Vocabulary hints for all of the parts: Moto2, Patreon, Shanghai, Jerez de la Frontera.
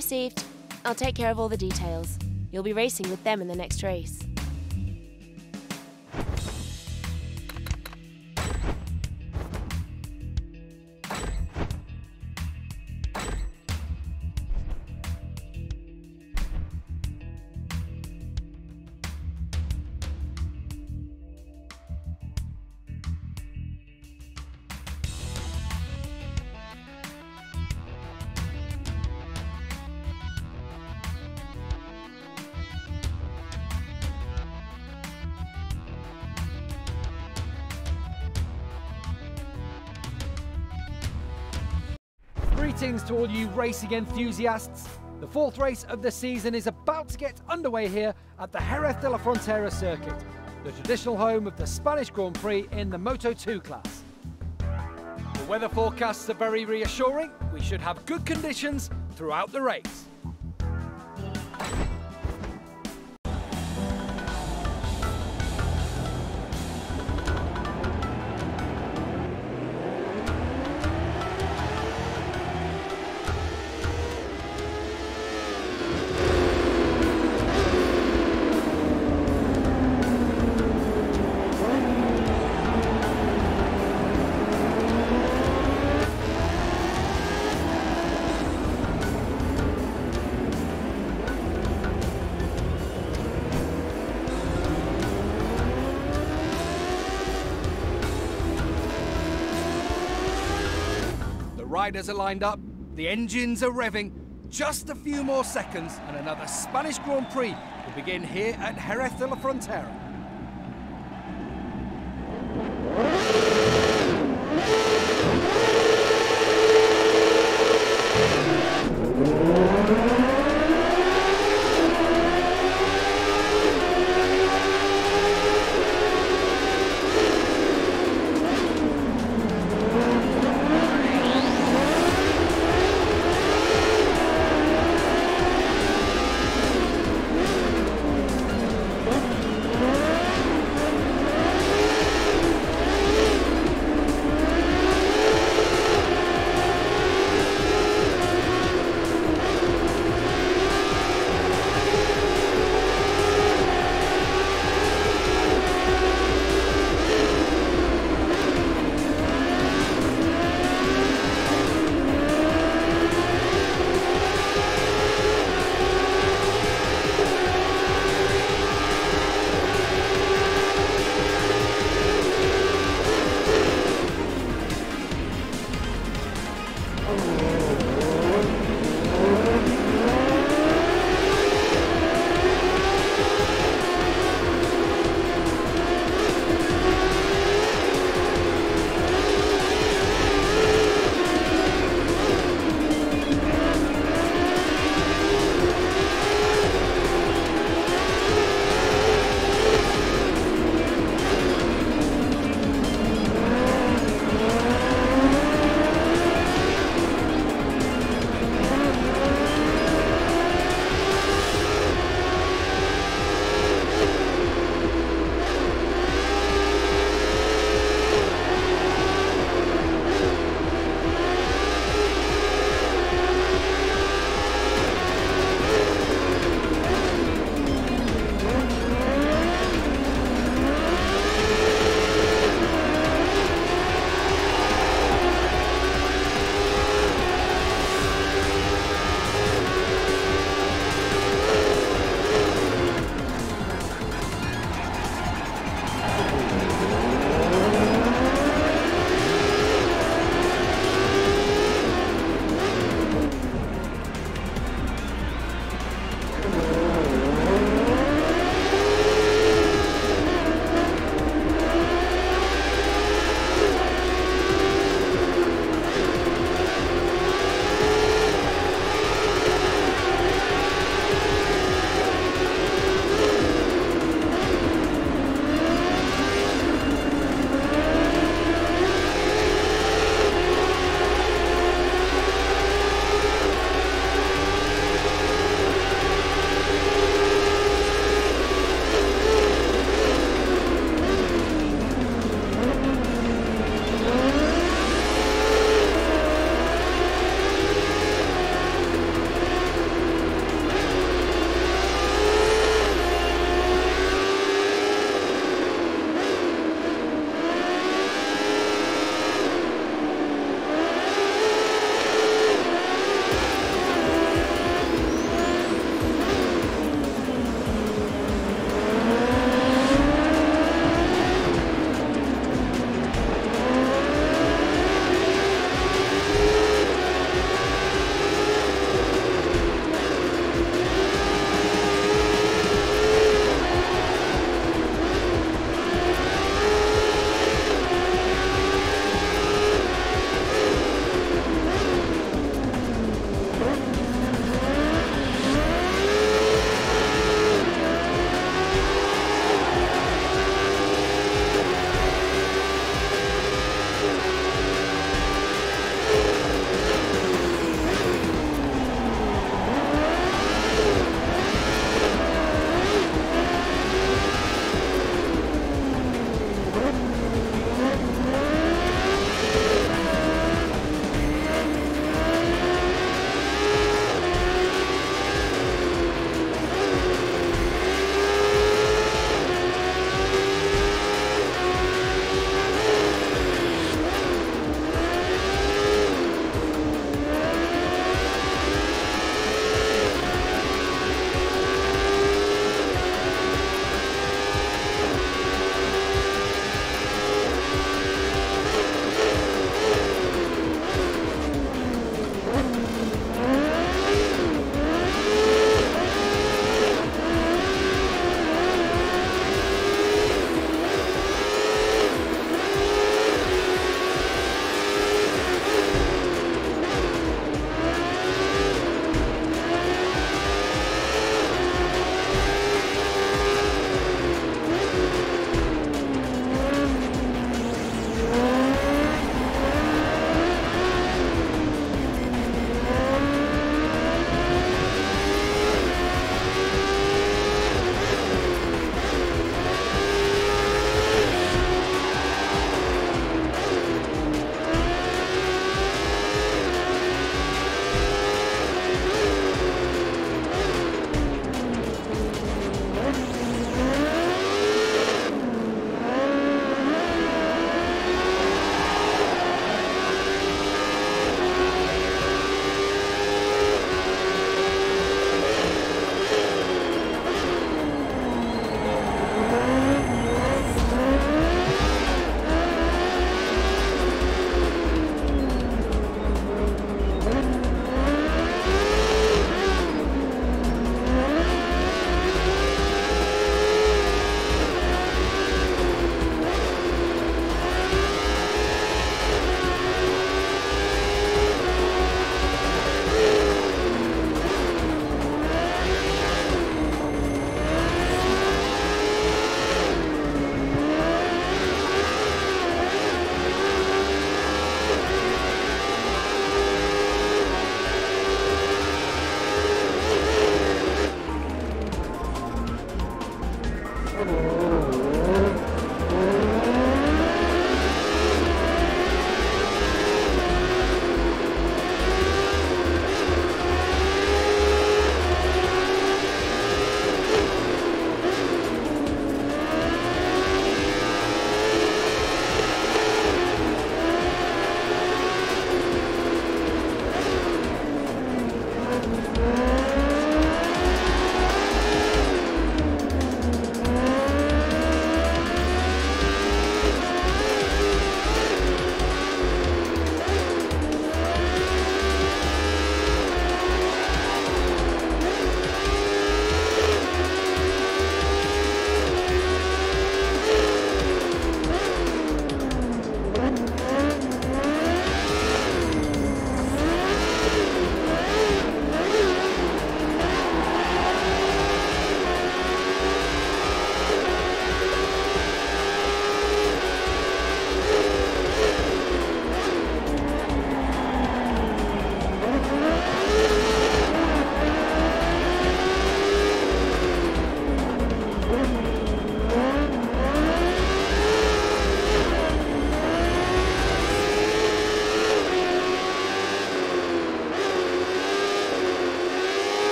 Received. I'll take care of all the details. You'll be racing with them in the next race. Greetings to all you racing enthusiasts. The fourth race of the season is about to get underway here at the Jerez de la Frontera circuit, the traditional home of the Spanish Grand Prix in the Moto2 class. The weather forecasts are very reassuring. We should have good conditions throughout the race. Riders are lined up, the engines are revving. Just a few more seconds and another Spanish Grand Prix will begin here at Jerez de la Frontera.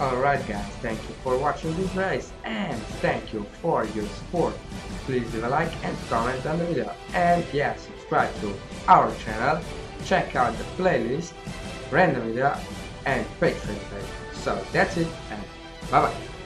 Alright guys, thank you for watching this race and thank you for your support. Please leave a like and comment on the video, and yeah, subscribe to our channel, check out the playlist, random video and Patreon page. So that's it and bye bye.